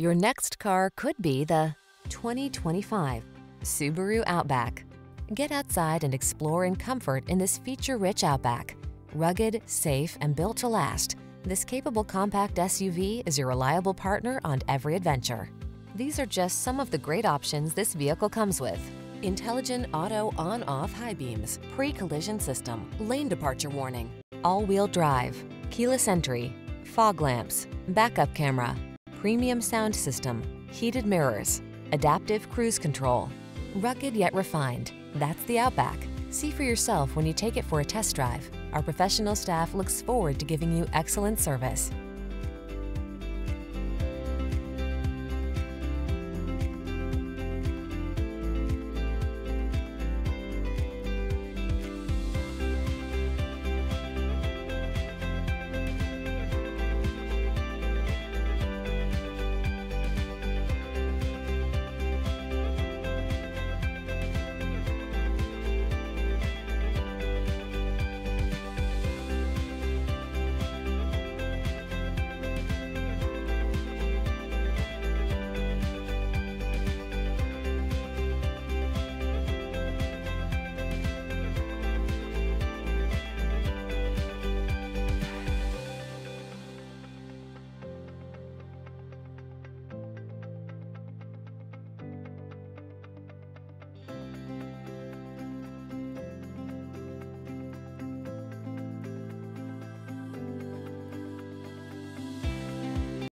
Your next car could be the 2025 Subaru Outback. Get outside and explore in comfort in this feature-rich Outback. Rugged, safe, and built to last, this capable compact SUV is your reliable partner on every adventure. These are just some of the great options this vehicle comes with: intelligent auto on-off high beams, pre-collision system, lane departure warning, all-wheel drive, keyless entry, fog lamps, backup camera, premium sound system, heated mirrors, adaptive cruise control. Rugged yet refined, that's the Outback. See for yourself when you take it for a test drive. Our professional staff looks forward to giving you excellent service.